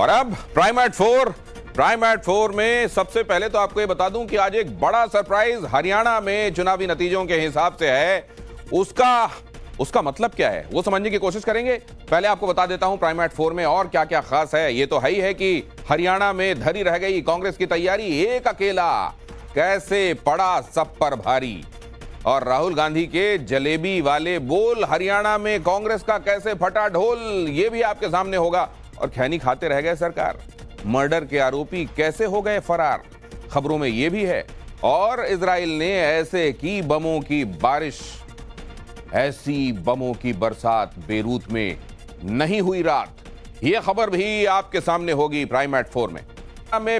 और अब prime eight 4 में सबसे पहले तो आपको ये बता दूं कि आज एक बड़ा सरप्राइज हरियाणा में चुनावी नतीजों के हिसाब से है। उसका मतलब क्या है वो समझने की कोशिश करेंगे। पहले आपको बता देता हूं प्राइम एट 4 में और क्या क्या खास है। ये तो है ही है कि हरियाणा में धरी रह गई कांग्रेस की तैयारी, एक अकेला कैसे पड़ा सब पर भारी। और राहुल गांधी के जलेबी वाले बोल, हरियाणा में कांग्रेस का कैसे फटा ढोल, ये भी आपके सामने होगा। और खैनी खाते रह गए सरकार, मर्डर के आरोपी कैसे हो गए फरार, खबरों में ये भी है। और इजराइल ने ऐसे की बमों की बारिश, ऐसी बमों की बरसात बेरूत में नहीं हुई रात, ये खबर भी आपके सामने होगी प्राइम एट 4 में।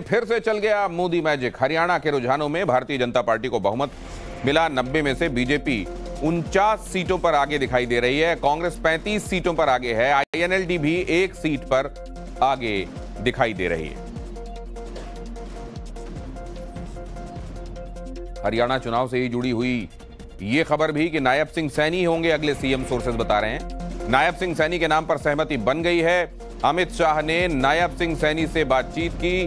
फिर से चल गया मोदी मैजिक, हरियाणा के रुझानों में भारतीय जनता पार्टी को बहुमत मिला 90 में से बीजेपी 49 सीटों पर आगे दिखाई दे रही है, कांग्रेस 35 सीटों पर आगे है, आईएनएलडी भी 1 सीट पर आगे दिखाई दे रही है। हरियाणा चुनाव से ही जुड़ी हुई यह खबर भी कि नायब सिंह सैनी होंगे अगले सीएम, सोर्सेस बता रहे हैं। नायब सिंह सैनी के नाम पर सहमति बन गई है, अमित शाह ने नायब सिंह सैनी से बातचीत की।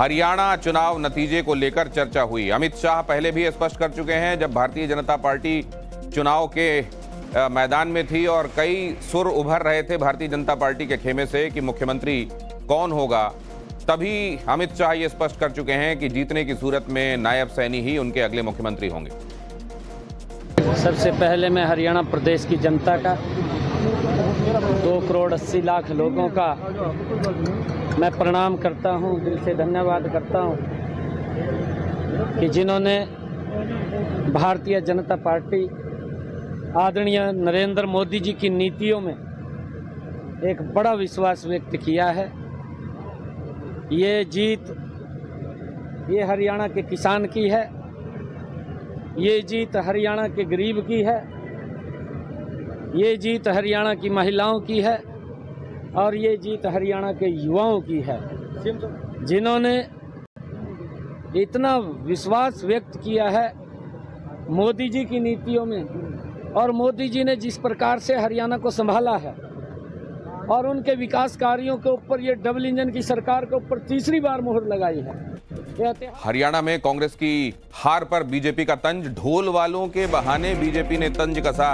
हरियाणा चुनाव नतीजे को लेकर चर्चा हुई। अमित शाह पहले भी स्पष्ट कर चुके हैं, जब भारतीय जनता पार्टी चुनाव के मैदान में थी और कई सुर उभर रहे थे भारतीय जनता पार्टी के खेमे से कि मुख्यमंत्री कौन होगा, तभी अमित शाह ये स्पष्ट कर चुके हैं कि जीतने की सूरत में नायब सैनी ही उनके अगले मुख्यमंत्री होंगे। सबसे पहले मैं हरियाणा प्रदेश की जनता का, 2,80,00,000 लोगों का मैं प्रणाम करता हूं, दिल से धन्यवाद करता हूं कि जिन्होंने भारतीय जनता पार्टी आदरणीय नरेंद्र मोदी जी की नीतियों में एक बड़ा विश्वास व्यक्त किया है। ये जीत ये हरियाणा के किसान की है, ये जीत हरियाणा के गरीब की है, ये जीत हरियाणा की महिलाओं की है और ये जीत हरियाणा के युवाओं की है, जिन्होंने इतना विश्वास व्यक्त किया है मोदी जी की नीतियों में और मोदी जी ने जिस प्रकार से हरियाणा को संभाला है और उनके विकास कार्यों के ऊपर ये डबल इंजन की सरकार के ऊपर तीसरी बार मोहर लगाई है। हरियाणा में कांग्रेस की हार पर बीजेपी का तंज, ढोल वालों के बहाने बीजेपी ने तंज कसा।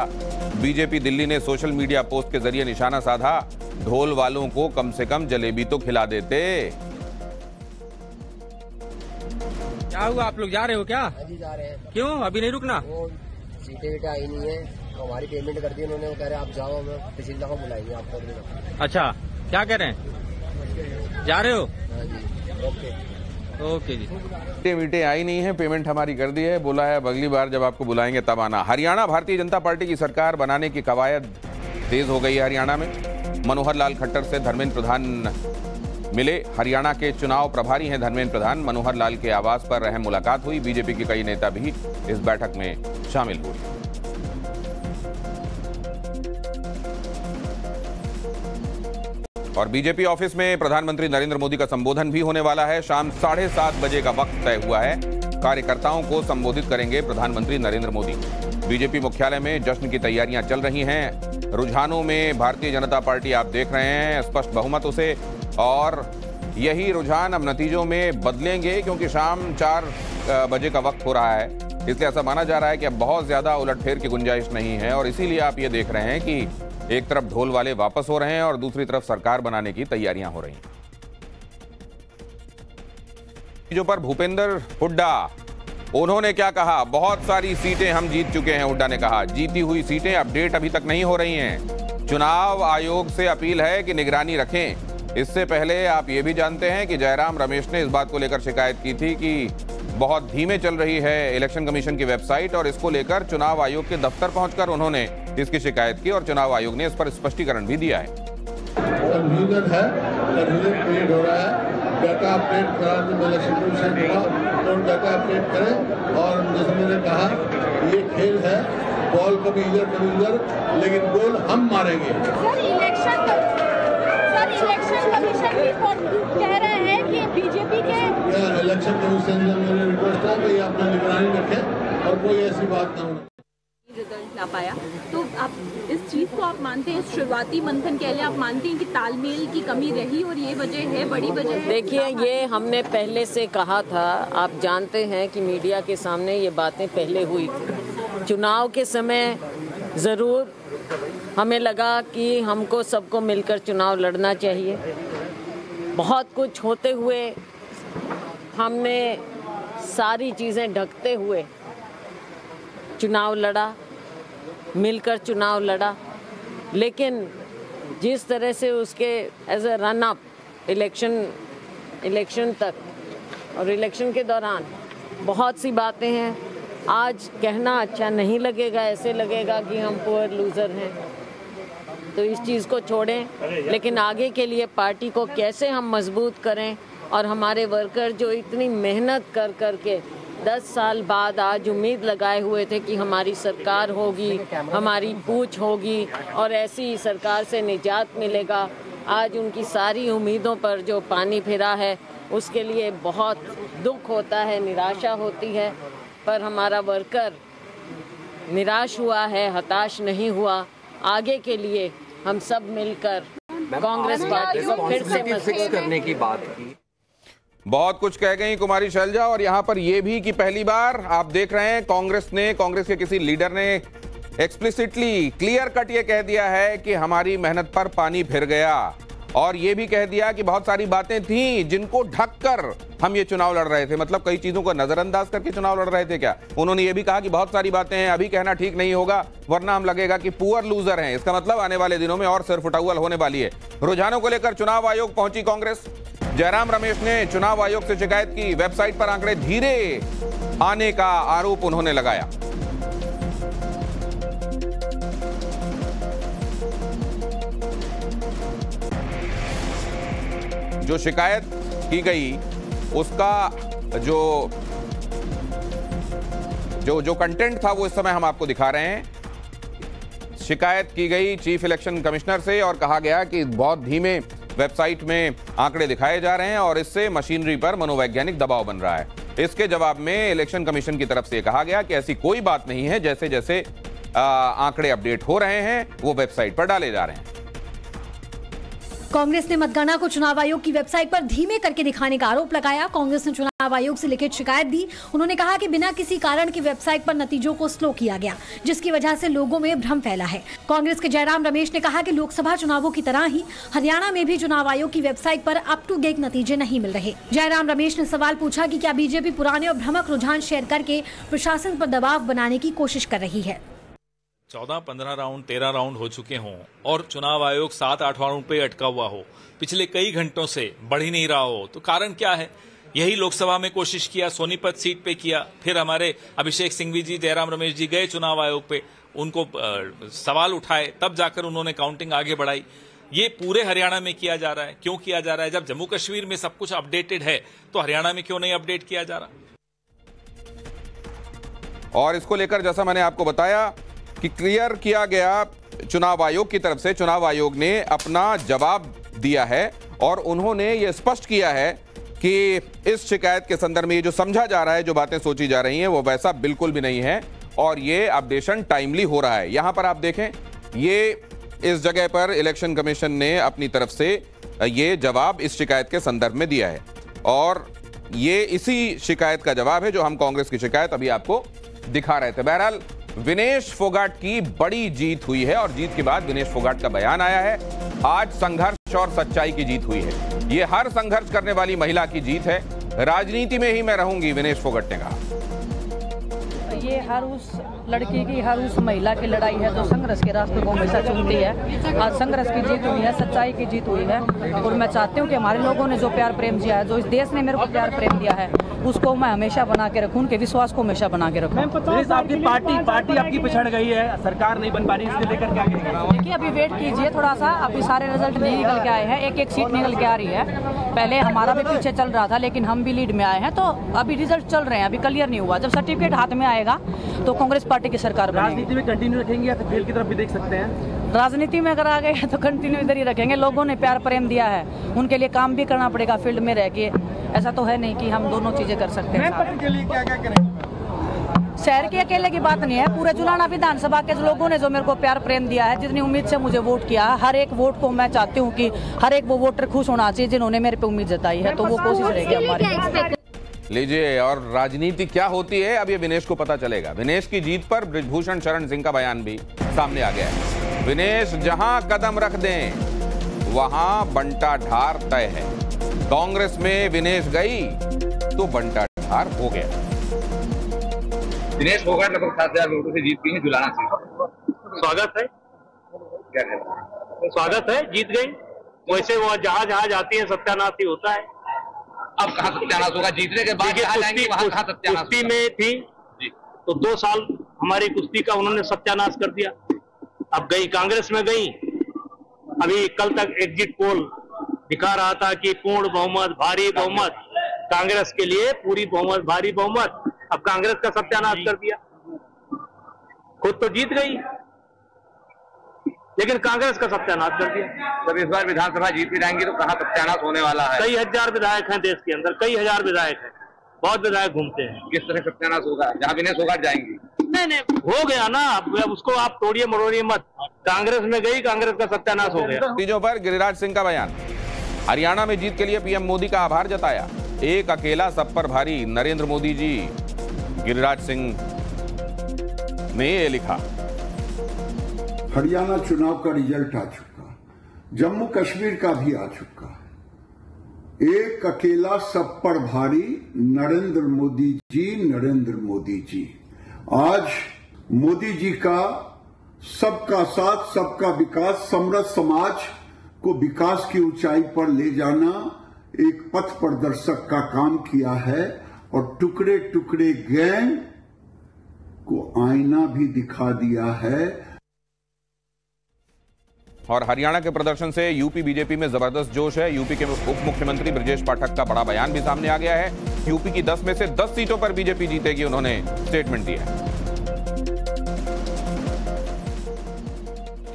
बीजेपी दिल्ली ने सोशल मीडिया पोस्ट के जरिए निशाना साधा, ढोल वालों को कम से कम जलेबी तो खिला देते। क्या हुआ, आप लोग जा रहे हो क्या? अभी जा रहे हैं। क्यों, अभी नहीं रुकना? सीटें आई नहीं है, हमारी पेमेंट कर दी उन्होंने, वो कह रहे हैं आप जाओ, हमें पिछली दफा बुलाइए आपको। अच्छा, क्या कह रहे हैं, जा रहे हो? हाँ जी, ओके जी। सीटें वीटें आई नहीं है, पेमेंट हमारी कर दी है, बोला है अब अगली बार जब आपको बुलाएंगे तब आना। हरियाणा भारतीय जनता पार्टी की सरकार बनाने की कवायद तेज हो गई है। हरियाणा में मनोहर लाल खट्टर से धर्मेंद्र प्रधान मिले, हरियाणा के चुनाव प्रभारी हैं धर्मेंद्र प्रधान। मनोहर लाल के आवास पर अहम मुलाकात हुई, बीजेपी के कई नेता भी इस बैठक में शामिल हुए। और बीजेपी ऑफिस में प्रधानमंत्री नरेंद्र मोदी का संबोधन भी होने वाला है। शाम 7:30 बजे का वक्त तय हुआ है, कार्यकर्ताओं को संबोधित करेंगे प्रधानमंत्री नरेंद्र मोदी। बीजेपी मुख्यालय में जश्न की तैयारियां चल रही हैं। रुझानों में भारतीय जनता पार्टी आप देख रहे हैं स्पष्ट बहुमतों से, और यही रुझान अब नतीजों में बदलेंगे क्योंकि शाम 4 बजे का वक्त हो रहा है, इसलिए ऐसा माना जा रहा है कि अब बहुत ज्यादा उलटफेर की गुंजाइश नहीं है। और इसीलिए आप ये देख रहे हैं कि एक तरफ ढोल वाले वापस हो रहे हैं और दूसरी तरफ सरकार बनाने की तैयारियां हो रही हैं। जो पर भूपेंद्र हुड्डा, उन्होंने क्या कहा, बहुत सारी सीटें हम जीत चुके हैं। हुड्डा ने कहा जीती हुई सीटें अपडेट अभी तक नहीं हो रही हैं, चुनाव आयोग से अपील है कि निगरानी रखें। इससे पहले आप ये भी जानते हैं कि जयराम रमेश ने इस बात को लेकर शिकायत की थी कि बहुत धीमे चल रही है इलेक्शन कमीशन की वेबसाइट, और इसको लेकर चुनाव आयोग के दफ्तर पहुंचकर उन्होंने इसकी शिकायत की और चुनाव आयोग ने इस पर स्पष्टीकरण भी दिया है। डाटा अपडेट करें, और जैसे मैंने कहा ये खेल है, बॉल कभी इधर कभी उधर, लेकिन गोल हम मारेंगे। इलेक्शन कमीशन कह रहे हैं कि बीजेपी के इलेक्शन कमीशन से मेरी रिक्वेस्ट है कि अपना निगरानी रखें और कोई ऐसी बात ना हो। पाया। तो आप इस चीज़ को आप मानते हैं, शुरुआती मंथन के लिए आप मानते हैं कि तालमेल की कमी रही और ये वजह है, बड़ी वजह है? देखिए, ये हमने पहले से कहा था, आप जानते हैं कि मीडिया के सामने ये बातें पहले हुई थी। चुनाव के समय ज़रूर हमें लगा कि हमको सबको मिलकर चुनाव लड़ना चाहिए। बहुत कुछ होते हुए हमने सारी चीज़ें ढकते हुए चुनाव लड़ा, मिलकर चुनाव लड़ा। लेकिन जिस तरह से उसके as a run up election तक और इलेक्शन के दौरान बहुत सी बातें हैं, आज कहना अच्छा नहीं लगेगा, ऐसे लगेगा कि हम पुअर लूज़र हैं। तो इस चीज़ को छोड़ें, लेकिन आगे के लिए पार्टी को कैसे हम मजबूत करें और हमारे वर्कर जो इतनी मेहनत कर कर के 10 साल बाद आज उम्मीद लगाए हुए थे कि हमारी सरकार होगी, हमारी पूछ होगी और ऐसी सरकार से निजात मिलेगा, आज उनकी सारी उम्मीदों पर जो पानी फिरा है उसके लिए बहुत दुख होता है, निराशा होती है। पर हमारा वर्कर निराश हुआ है, हताश नहीं हुआ। आगे के लिए हम सब मिलकर कांग्रेस पार्टी को फिर से मजबूत करने की बात की। बहुत कुछ कह गई कुमारी शैलजा, और यहां पर यह भी कि पहली बार आप देख रहे हैं कांग्रेस के किसी लीडर ने एक्सप्लिसिटली क्लियर कट ये कह दिया है कि हमारी मेहनत पर पानी फिर गया, और यह भी कह दिया कि बहुत सारी बातें थीं जिनको ढककर हम ये चुनाव लड़ रहे थे। मतलब कई चीजों को नजरअंदाज करके चुनाव लड़ रहे थे क्या? उन्होंने ये भी कहा कि बहुत सारी बातें हैं, अभी कहना ठीक नहीं होगा वरना हम लगेगा कि पुअर लूजर हैं। इसका मतलब आने वाले दिनों में और सिरफुटौल होने वाली है। रुझानों को लेकर चुनाव आयोग पहुंची कांग्रेस। जयराम रमेश ने चुनाव आयोग से शिकायत की, वेबसाइट पर आंकड़े धीरे आने का आरोप उन्होंने लगाया। जो शिकायत की गई उसका जो कंटेंट था वो इस समय हम आपको दिखा रहे हैं। शिकायत की गई चीफ इलेक्शन कमिश्नर से और कहा गया कि बहुत धीमे वेबसाइट में आंकड़े दिखाए जा रहे हैं और इससे मशीनरी पर मनोवैज्ञानिक दबाव बन रहा है। इसके जवाब में इलेक्शन कमीशन की तरफ से कहा गया कि ऐसी कोई बात नहीं है, जैसे जैसे आंकड़े अपडेट हो रहे हैं वो वेबसाइट पर डाले जा रहे हैं। कांग्रेस ने मतगणना को चुनाव आयोग की वेबसाइट पर धीमे करके दिखाने का आरोप लगाया। कांग्रेस ने चुनाव आयोग से लिखित शिकायत दी। उन्होंने कहा कि बिना किसी कारण के वेबसाइट पर नतीजों को स्लो किया गया, जिसकी वजह से लोगों में भ्रम फैला है। कांग्रेस के जयराम रमेश ने कहा कि लोकसभा चुनावों की तरह ही हरियाणा में भी चुनाव आयोग की वेबसाइट पर अप टू डेट नतीजे नहीं मिल रहे। जयराम रमेश ने सवाल पूछा कि क्या बीजेपी पुराने और भ्रामक रुझान शेयर करके प्रशासन पर दबाव बनाने की कोशिश कर रही है? 14, 15 राउंड, 13 राउंड हो चुके हों और चुनाव आयोग 7, 8 राउंड पे अटका हुआ हो, पिछले कई घंटों से बढ़ ही नहीं रहा हो, तो कारण क्या है? यही लोकसभा में कोशिश किया, सोनीपत सीट पे किया, फिर हमारे अभिषेक सिंघवी जी, जयराम रमेश जी गए चुनाव आयोग पे, उनको सवाल उठाए, तब जाकर उन्होंने काउंटिंग आगे बढ़ाई। ये पूरे हरियाणा में किया जा रहा है। क्यों किया जा रहा है? जब जम्मू कश्मीर में सब कुछ अपडेटेड है तो हरियाणा में क्यों नहीं अपडेट किया जा रहा? और इसको लेकर जैसा मैंने आपको बताया कि क्लियर किया गया चुनाव आयोग की तरफ से, चुनाव आयोग ने अपना जवाब दिया है और उन्होंने ये स्पष्ट किया है कि इस शिकायत के संदर्भ में ये जो समझा जा रहा है, जो बातें सोची जा रही हैं, वो वैसा बिल्कुल भी नहीं है और ये अपडेशन टाइमली हो रहा है। यहाँ पर आप देखें, ये इस जगह पर इलेक्शन कमीशन ने अपनी तरफ से ये जवाब इस शिकायत के संदर्भ में दिया है और ये इसी शिकायत का जवाब है जो हम कांग्रेस की शिकायत अभी आपको दिखा रहे थे। बहरहाल विनेश फोगाट की बड़ी जीत हुई है और जीत के बाद विनेश फोगाट का बयान आया है, आज संघर्ष और सच्चाई की जीत हुई है, ये हर संघर्ष करने वाली महिला की जीत है, राजनीति में ही मैं रहूंगी, विनेश फोगाट ने कहा। ये हर उस लड़की की, हर उस महिला की लड़ाई है जो संघर्ष के रास्ते को हमेशा चुनती है। आज संघर्ष की जीत हुई है, सच्चाई की जीत हुई है और मैं चाहती हूँ कि हमारे लोगों ने जो प्यार प्रेम दिया है, जो इस देश ने मेरे को प्यार प्रेम दिया है, उसको मैं हमेशा बना के रखूँ, उनके विश्वास को हमेशा बना के रखूँ। आपकी पार्टी आपकी पिछड़ गई है, सरकार नहीं बन पा रही, इसको लेकर क्या करेंगे? देखिए, अभी वेट कीजिए थोड़ा सा, अभी सारे रिजल्ट नहीं निकल के आए हैं, एक एक सीट निकल के आ रही है। पहले हमारा भी पीछे चल रहा था लेकिन हम भी लीड में आए हैं, तो अभी रिजल्ट चल रहे हैं, अभी क्लियर नहीं हुआ। जब सर्टिफिकेट हाथ में आएगा तो कांग्रेस पार्टी की सरकार बनेगी। राजनीति में कंटिन्यू रखेंगे या खेल की तरफ भी देख सकते हैं? राजनीति में अगर आ गए तो कंटिन्यू इधर ही रखेंगे। लोगों ने प्यार प्रेम दिया है, उनके लिए काम भी करना पड़ेगा फील्ड में रह के। ऐसा तो है नहीं कि हम दोनों चीजें कर सकते हैं। शहर के अकेले की बात नहीं है, पूरे जुलाना विधानसभा के लोगों ने जो मेरे को प्यार प्रेम दिया है, जितनी उम्मीद से मुझे वोट किया है, हर एक वोट को मैं चाहती हूँ कि हर एक वो वोटर खुश होना चाहिए जिन्होंने मेरे पे उम्मीद जताई है, तो वो कोशिश रहेगी हमारी। लीजिए, और राजनीति क्या होती है अब ये विनेश को पता चलेगा। विनेश की जीत पर ब्रिजभूषण शरण सिंह का बयान भी सामने आ गया है। विनेश जहाँ कदम रख दें वहाँ बंटा ढार तय है। कांग्रेस में विनेश गई तो बंटा ढार हो गया। विनेश फोगाट लगभग 7,000 वोटों से जीत गई है जुलाना सिंह। स्वागत है, क्या कहते हैं, स्वागत है, जीत गई। वैसे वो जहाँ जहाँ जाती है सत्यानाश ही होता है। अब कहाँ सत्यानाश होगा, जीतने के बाद कहाँ जाएंगे वहाँ कहाँ सत्यानाश। कुश्ती में थी तो 2 साल हमारी कुश्ती का उन्होंने सत्यानाश कर दिया। अब गई कांग्रेस में, गई। अभी कल तक एग्जिट पोल दिखा रहा था कि पूर्ण बहुमत, भारी बहुमत कांग्रेस के लिए, पूरी बहुमत, भारी बहुमत। अब कांग्रेस का सत्यानाश कर दिया। खुद तो जीत गई लेकिन कांग्रेस का सत्यानाश कर दिया। जब इस बार विधानसभा जीत भी जाएंगी तो कहाँ सत्यानाश होने वाला है। कई हजार विधायक हैं देश के अंदर, कई हजार विधायक हैं, बहुत विधायक घूमते हैं। किस तरह सत्यानाश होगा जहाँ विनय फोगाट जाएंगी। नहीं नहीं, हो गया ना, अब उसको आप तोड़िए मरोड़िए मत। कांग्रेस में गई, कांग्रेस का सत्यानाश हो गया। चीजों पर गिरिराज सिंह का बयान। हरियाणा में जीत के लिए पीएम मोदी का आभार जताया, एक अकेला सब पर भारी नरेंद्र मोदी जी। गिरिराज सिंह ने ये लिखा, हरियाणा चुनाव का रिजल्ट आ चुका, जम्मू कश्मीर का भी आ चुका, एक अकेला सब पर भारी नरेंद्र मोदी जी, नरेंद्र मोदी जी। आज मोदी जी का सबका साथ, सबका विकास, समृद्ध समाज को विकास की ऊंचाई पर ले जाना एक पथ प्रदर्शक का काम किया है, और टुकड़े टुकड़े गैंग को आईना भी दिखा दिया है। और हरियाणा के प्रदर्शन से यूपी बीजेपी में जबरदस्त जोश है। यूपी के उप मुख्यमंत्री ब्रजेश पाठक का बड़ा बयान भी सामने आ गया है। यूपी की 10 में से 10 सीटों पर बीजेपी जीतेगी, उन्होंने स्टेटमेंट दिया है।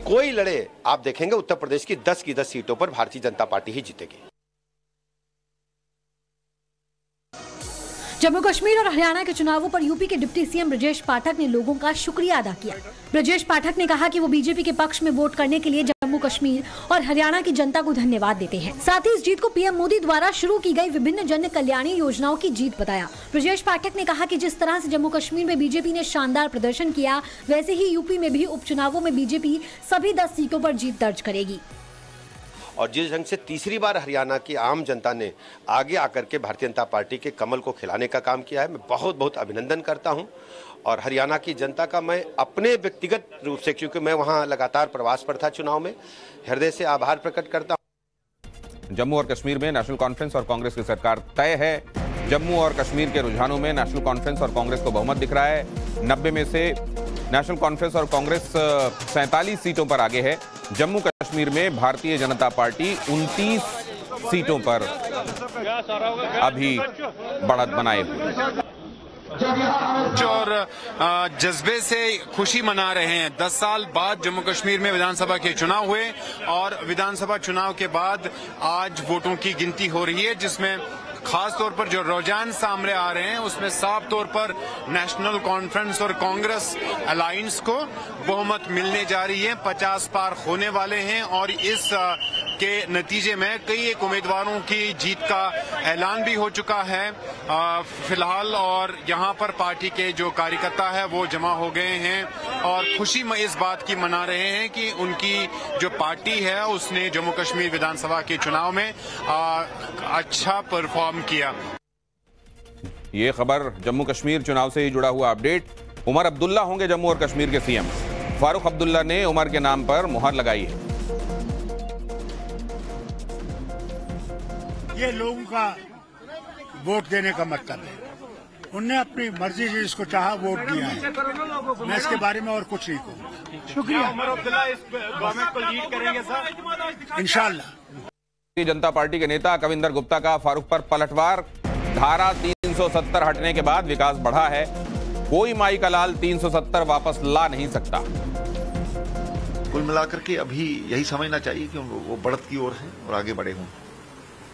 कोई लड़े, आप देखेंगे उत्तर प्रदेश की 10 सीटों पर भारतीय जनता पार्टी ही जीतेगी। जम्मू कश्मीर और हरियाणा के चुनावों पर यूपी के डिप्टी सीएम ब्रजेश पाठक ने लोगों का शुक्रिया अदा किया। ब्रजेश पाठक ने कहा कि वो बीजेपी के पक्ष में वोट करने के लिए जम्मू कश्मीर और हरियाणा की जनता को धन्यवाद देते हैं। साथ ही इस जीत को पीएम मोदी द्वारा शुरू की गई विभिन्न जन कल्याणी योजनाओं की जीत बताया। ब्रजेश पाठक ने कहा कि जिस तरह से जम्मू कश्मीर में बीजेपी ने शानदार प्रदर्शन किया, वैसे ही यूपी में भी उपचुनावों में बीजेपी सभी 10 सीटों पर जीत दर्ज करेगी। और जिस ढंग से तीसरी बार हरियाणा की आम जनता ने आगे आकर के भारतीय जनता पार्टी के कमल को खिलाने का काम किया है, मैं बहुत बहुत अभिनंदन करता हूं। और हरियाणा की जनता का मैं अपने व्यक्तिगत रूप से, क्योंकि मैं वहां लगातार प्रवास पर था चुनाव में, हृदय से आभार प्रकट करता हूं। जम्मू और कश्मीर में नेशनल कॉन्फ्रेंस और कांग्रेस की सरकार तय है। जम्मू और कश्मीर के रुझानों में नेशनल कॉन्फ्रेंस और कांग्रेस को बहुमत दिख रहा है। 90 में से नेशनल कॉन्फ्रेंस और कांग्रेस 47 सीटों पर आगे है। जम्मू कश्मीर में भारतीय जनता पार्टी 29 सीटों पर अभी बढ़त बनाए हुए और जज्बे से खुशी मना रहे हैं। 10 साल बाद जम्मू कश्मीर में विधानसभा के चुनाव हुए और विधानसभा चुनाव के बाद आज वोटों की गिनती हो रही है, जिसमें खास तौर पर जो रुझान सामने आ रहे हैं उसमें साफ तौर पर नेशनल कॉन्फ्रेंस और कांग्रेस अलायंस को बहुमत मिलने जा रही है। 50 पार होने वाले हैं और इस के नतीजे में कई एक उम्मीदवारों की जीत का ऐलान भी हो चुका है फिलहाल, और यहां पर पार्टी के जो कार्यकर्ता है वो जमा हो गए हैं और खुशी इस बात की मना रहे हैं कि उनकी जो पार्टी है उसने जम्मू कश्मीर विधानसभा के चुनाव में अच्छा परफॉर्म किया। ये खबर जम्मू कश्मीर चुनाव से ही जुड़ा हुआ अपडेट। उमर अब्दुल्ला होंगे जम्मू और कश्मीर के सीएम। फारूक अब्दुल्ला ने उमर के नाम पर मुहर लगाई है। ये लोगों का वोट देने का मतलब है, उनने अपनी मर्जी से जिसको चाहा वोट दिया है। मैं इसके बारे में और कुछ नहीं कहूँगा। शुक्रिया। उमर अब्दुल्ला इस गवर्नमेंट को लीड करेंगे सर, इंशाल्लाह। जनता पार्टी के नेता कविंदर गुप्ता का फारूक पर पलटवार। धारा 370 हटने के बाद विकास बढ़ा है, कोई माई का लाल 370 वापस ला नहीं सकता। कुल मिलाकर के अभी यही समझना चाहिए कि वो बढ़त की ओर है और आगे बढ़े हों।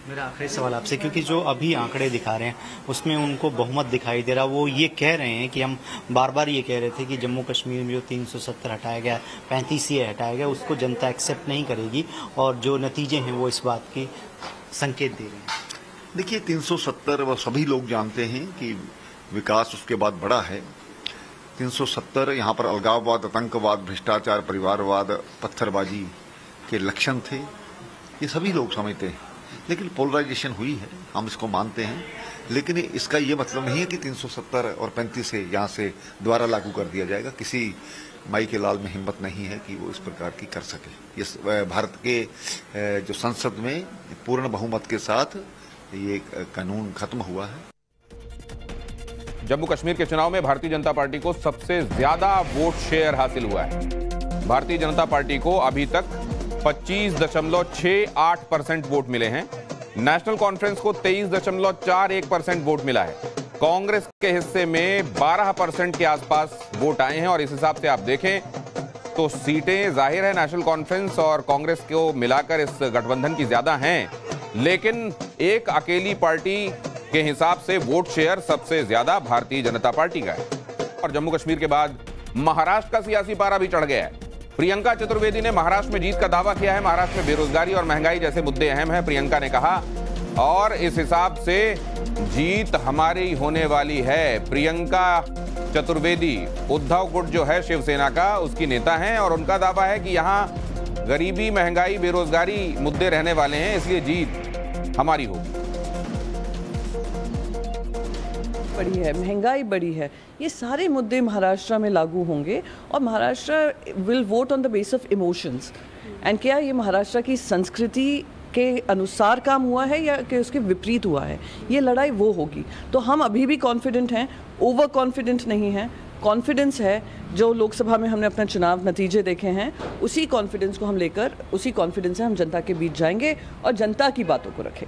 मेरा आखिरी सवाल आपसे, क्योंकि जो अभी आंकड़े दिखा रहे हैं उसमें उनको बहुमत दिखाई दे रहा, वो ये कह रहे हैं कि हम बार बार ये कह रहे थे कि जम्मू कश्मीर में जो 370 हटाया गया, 35A हटाया गया, उसको जनता एक्सेप्ट नहीं करेगी और जो नतीजे हैं वो इस बात के संकेत दे रहे हैं। देखिए 370 व सभी लोग जानते हैं कि विकास उसके बाद बड़ा है। 370 यहाँ पर अलगाववाद, आतंकवाद, भ्रष्टाचार, परिवारवाद, पत्थरबाजी के लक्षण थे, ये सभी लोग समझते हैं। लेकिन पोलराइजेशन हुई है, हम इसको मानते हैं, लेकिन इसका ये मतलब नहीं है कि 370 और 35 यहाँ से दोबारा लागू कर दिया जाएगा। किसी माई के लाल में हिम्मत नहीं है कि वो इस प्रकार की कर सके। ये भारत के जो संसद में पूर्ण बहुमत के साथ ये कानून खत्म हुआ है। जम्मू कश्मीर के चुनाव में भारतीय जनता पार्टी को सबसे ज्यादा वोट शेयर हासिल हुआ है। भारतीय जनता पार्टी को अभी तक 25.68% वोट मिले हैं। नेशनल कॉन्फ्रेंस को 23.41% वोट मिला है। कांग्रेस के हिस्से में 12% के आसपास वोट आए हैं और इस हिसाब से आप देखें तो सीटें जाहिर है नेशनल कॉन्फ्रेंस और कांग्रेस को मिलाकर इस गठबंधन की ज्यादा हैं, लेकिन एक अकेली पार्टी के हिसाब से वोट शेयर सबसे ज्यादा भारतीय जनता पार्टी का है। और जम्मू कश्मीर के बाद महाराष्ट्र का सियासी पारा भी चढ़ गया है। प्रियंका चतुर्वेदी ने महाराष्ट्र में जीत का दावा किया है। महाराष्ट्र में बेरोजगारी और महंगाई जैसे मुद्दे अहम हैं, प्रियंका ने कहा, और इस हिसाब से जीत हमारी होने वाली है। प्रियंका चतुर्वेदी उद्धव गुट जो है शिवसेना का, उसकी नेता हैं और उनका दावा है कि यहाँ गरीबी, महंगाई, बेरोजगारी मुद्दे रहने वाले हैं, इसलिए जीत हमारी होगी। बड़ी है, महंगाई बड़ी है, ये सारे मुद्दे महाराष्ट्र में लागू होंगे और Maharashtra will vote on the base of emotions and क्या ये महाराष्ट्र की संस्कृति के अनुसार काम हुआ है या कि उसके विपरीत हुआ है, ये लड़ाई वो होगी। तो हम अभी भी कॉन्फिडेंट हैं, ओवर कॉन्फिडेंट नहीं हैं, कॉन्फिडेंस है। जो लोकसभा में हमने अपना चुनाव नतीजे देखे हैं उसी कॉन्फिडेंस को हम लेकर, उसी कॉन्फिडेंस से हम जनता के बीच जाएंगे और जनता की बातों को रखें।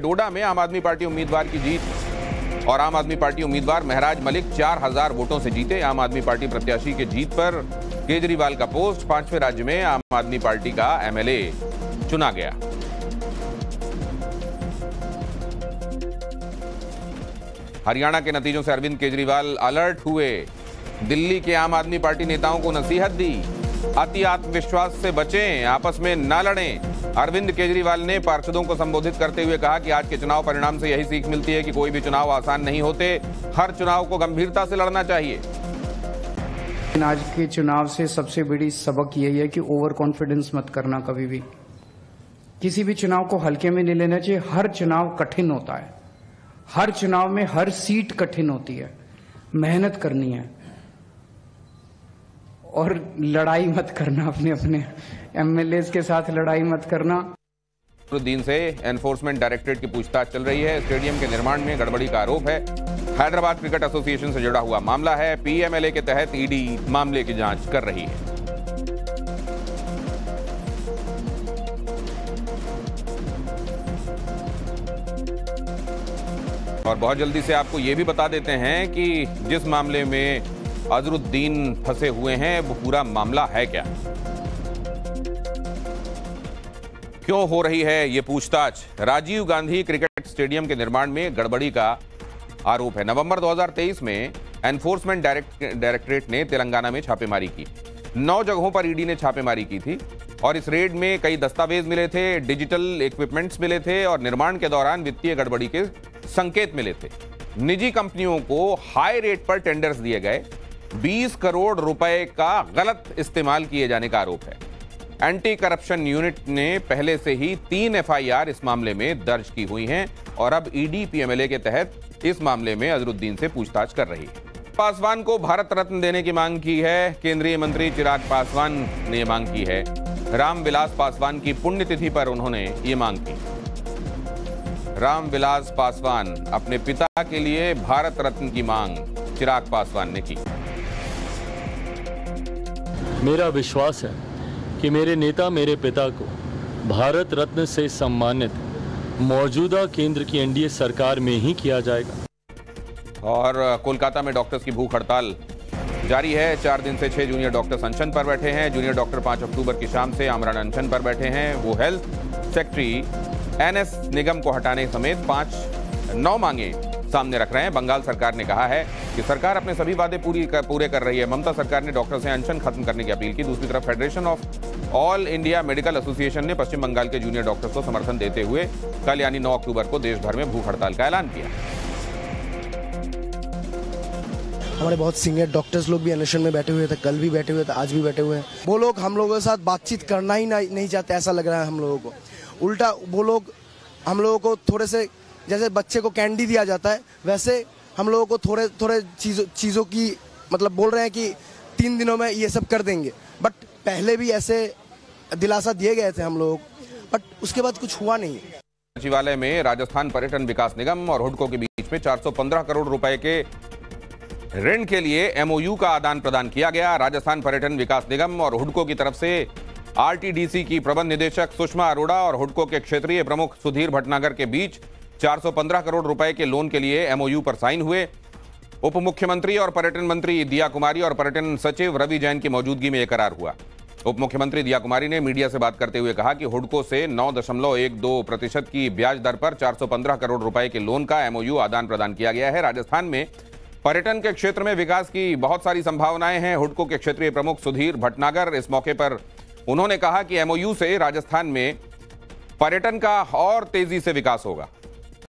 डोडा में आम आदमी पार्टी उम्मीदवार की जीत और आम आदमी पार्टी उम्मीदवार महराज मलिक 4000 वोटों से जीते। आम आदमी पार्टी प्रत्याशी के जीत पर केजरीवाल का पोस्ट, 5वें राज्य में आम आदमी पार्टी का एमएलए चुना गया। हरियाणा के नतीजों से अरविंद केजरीवाल अलर्ट हुए। दिल्ली के आम आदमी पार्टी नेताओं को नसीहत दी, अति आत्मविश्वास से बचें, आपस में ना लड़ें। अरविंद केजरीवाल ने पार्षदों को संबोधित करते हुए कहा कि आज के चुनाव परिणाम से यही सीख मिलती है कि कोई भी चुनाव आसान नहीं होते, हर चुनाव को गंभीरता से लड़ना चाहिए। आज के चुनाव से सबसे बड़ी सबक यही है कि ओवर कॉन्फिडेंस मत करना, कभी भी किसी भी चुनाव को हल्के में नहीं लेना चाहिए। हर चुनाव कठिन होता है, हर चुनाव में हर सीट कठिन होती है, मेहनत करनी है और लड़ाई मत करना, अपने अपने एमएलएस के साथ लड़ाई मत करना। दिन से एनफोर्समेंट डायरेक्टरेट की पूछताछ चल रही है। स्टेडियम के निर्माण में गड़बड़ी का आरोप है। हैदराबाद क्रिकेट एसोसिएशन से जुड़ा हुआ मामला है। पीएमएलए के तहत ईडी मामले की जांच कर रही है। और बहुत जल्दी से आपको यह भी बता देते हैं कि जिस मामले में अजरुद्दीन फंसे हुए हैं वो पूरा मामला है क्या, क्यों हो रही है ये पूछताछ। राजीव गांधी क्रिकेट स्टेडियम के निर्माण में गड़बड़ी का आरोप है। नवंबर 2023 में एनफोर्समेंट डायरेक्टरेट ने तेलंगाना में छापेमारी की। 9 जगहों पर ईडी ने छापेमारी की थी और इस रेड में कई दस्तावेज मिले थे, डिजिटल इक्विपमेंट्स मिले थे और निर्माण के दौरान वित्तीय गड़बड़ी के संकेत मिले थे। निजी कंपनियों को हाई रेट पर टेंडर्स दिए गए, 20 करोड़ रुपए का गलत इस्तेमाल किए जाने का आरोप है। एंटी करप्शन यूनिट ने पहले से ही 3 FIR इस मामले में दर्ज की हुई हैं और अब ईडी पीएमएलए के तहत इस मामले में अजरुद्दीन से पूछताछ कर रही है। पासवान को भारत रत्न देने की मांग की है। केंद्रीय मंत्री चिराग पासवान ने मांग की है। राम विलास पासवान की पुण्यतिथि पर उन्होंने ये मांग की। राम विलास पासवान अपने पिता के लिए भारत रत्न की मांग चिराग पासवान ने की। मेरा विश्वास है कि मेरे नेता मेरे पिता को भारत रत्न से सम्मानित मौजूदा केंद्र की एनडीए सरकार में ही किया जाएगा। और कोलकाता में डॉक्टर्स की भूख हड़ताल जारी है। 4 दिन से 6 जूनियर डॉक्टर्स अनशन पर बैठे हैं। जूनियर डॉक्टर 5 अक्टूबर की शाम से आमरण अनशन पर बैठे हैं। वो हेल्थ सेक्रेटरी एनएस निगम को हटाने समेत 9 मांगे सामने रख रहे हैं। बंगाल सरकार ने कहा है कि सरकार अपने सभी वादे पूरे कर रही है। ममता सरकार ने डॉक्टर से अनशन खत्म करने की अपील की। दूसरी तरफ federation of all India medical association ने पश्चिम बंगाल के जूनियर डॉक्टर्स को समर्थन देते हुए कल यानी 9 अक्टूबर को देश भर में भूख हड़ताल का ऐलान किया। हमारे बहुत सीनियर डॉक्टर्स लोग भी अनशन में बैठे हुए थे, कल भी बैठे हुए थे, आज भी बैठे हुए हैं। वो लोग हम लोगों के साथ बातचीत करना ही नहीं चाहते, ऐसा लग रहा है हम लोगों को। उल्टा वो लोग हम लोगों को थोड़े से, जैसे बच्चे को कैंडी दिया जाता है, वैसे हम लोगों को थोड़े चीज़ों की, मतलब बोल रहे हैं कि 3 दिनों में ये सब कर देंगे। बट पहले भी ऐसे दिलासा दिए गए थे हम लोगों को, बट उसके बाद कुछ हुआ नहीं। सचिवालय में राजस्थान पर्यटन विकास निगम और हुडको के बीच में 415 करोड़ रुपए के ऋण के लिए एमओयू का आदान प्रदान किया गया। राजस्थान पर्यटन विकास निगम और हुडको की तरफ से आरटीडीसी की प्रबंध निदेशक सुषमा अरोड़ा और हुडको के क्षेत्रीय प्रमुख सुधीर भटनागर के बीच 415 करोड़ रुपए के लोन के लिए एमओयू पर साइन हुए। उप मुख्यमंत्री और पर्यटन मंत्री दिया कुमारी और पर्यटन सचिव रवि जैन की मौजूदगी में यह करार हुआ। उप मुख्यमंत्री दिया कुमारी ने मीडिया से बात करते हुए कहा कि हुडको से 9.12% की ब्याज दर पर 415 करोड़ रुपए के लोन का एमओयू आदान प्रदान किया गया है। राजस्थान में पर्यटन के क्षेत्र में विकास की बहुत सारी संभावनाएं हैं। हुडको के क्षेत्रीय प्रमुख सुधीर भटनागर इस मौके पर उन्होंने कहा कि एमओयू से राजस्थान में पर्यटन का और तेजी से विकास होगा।